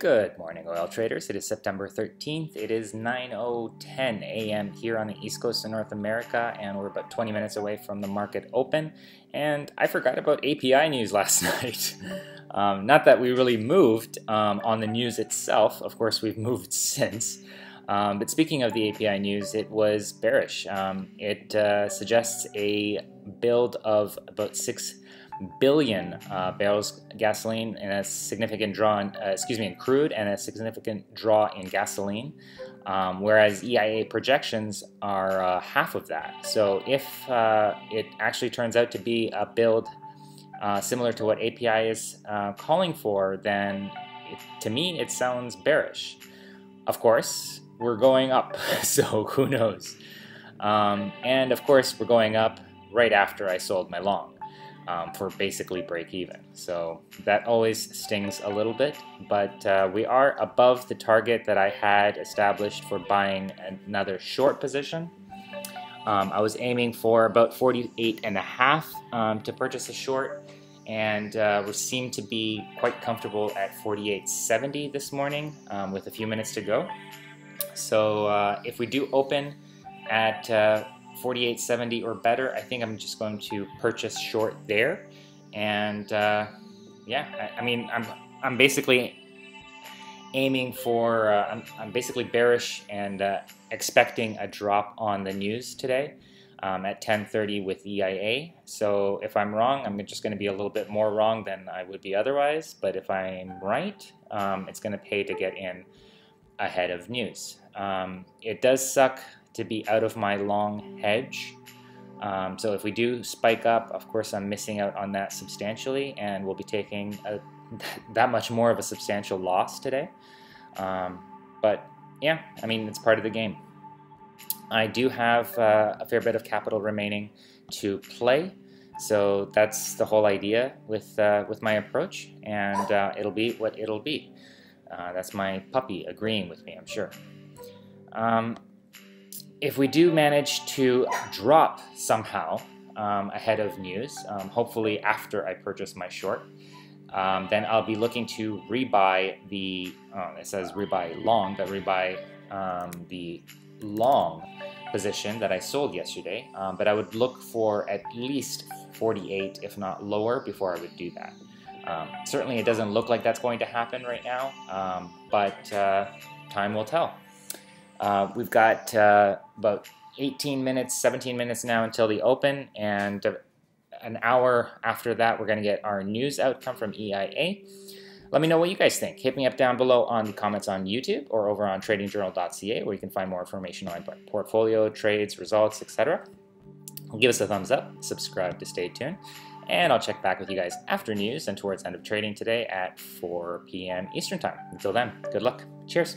Good morning, oil traders. It is September 13th. It is 9:10 a.m. here on the East Coast of North America, and we're about 20 minutes away from the market open. And I forgot about API news last night. Not that we really moved on the news itself. Of course, we've moved since. But speaking of the API news, it was bearish. It suggests a build of about 6 billion barrels gasoline and a significant draw in, in crude and a significant draw in gasoline, whereas EIA projections are half of that. So if it actually turns out to be a build similar to what API is calling for, then to me it sounds bearish. Of course, we're going up, so who knows? And of course, we're going up right after I sold my long. For basically break even. So that always stings a little bit, but we are above the target that I had established for buying another short position. I was aiming for about 48.5 to purchase a short, and we seem to be quite comfortable at 48.70 this morning with a few minutes to go. So if we do open at 48.70 or better, I think I'm just going to purchase short there, and yeah, I mean I'm basically aiming for I'm basically bearish and expecting a drop on the news today at 10:30 with EIA. So if I'm wrong, I'm just going to be a little bit more wrong than I would be otherwise, but if I'm right, it's going to pay to get in ahead of news. It does suck to be out of my long hedge. So if we do spike up, of course I'm missing out on that substantially, and we'll be taking that much more of a substantial loss today. But yeah, I mean, it's part of the game. I do have a fair bit of capital remaining to play, so that's the whole idea with my approach, and it'll be what it'll be. That's my puppy agreeing with me, I'm sure. If we do manage to drop somehow ahead of news, hopefully after I purchase my short, then I'll be looking to rebuy the, it says rebuy long, but rebuy the long position that I sold yesterday. But I would look for at least 48, if not lower, before I would do that. Certainly it doesn't look like that's going to happen right now, but time will tell. We've got about 17 minutes now until the open, and an hour after that we're going to get our news outcome from EIA. Let me know what you guys think. Hit me up down below on the comments on YouTube or over on tradingjournal.ca, where you can find more information on my portfolio, trades, results, etc. Give us a thumbs up, subscribe to stay tuned, and I'll check back with you guys after news and towards end of trading today at 4 p.m. Eastern Time. Until then, good luck. Cheers.